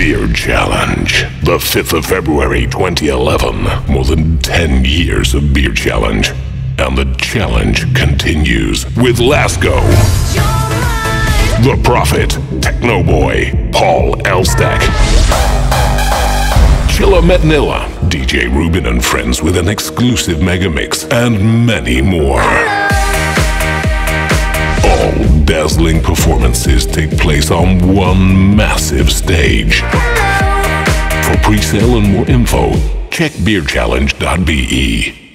Beer Challenge, the 5th of February 2011. More than 10 years of Beer Challenge, and the challenge continues with Lasgo, the Prophet, Technoboy, Paul Elstak, Chilla Metnilla, DJ Rubin and friends with an exclusive megamix, and many more. All dazzling performances take place on one massive stage. For pre-sale and more info, check BeerChallenge.be.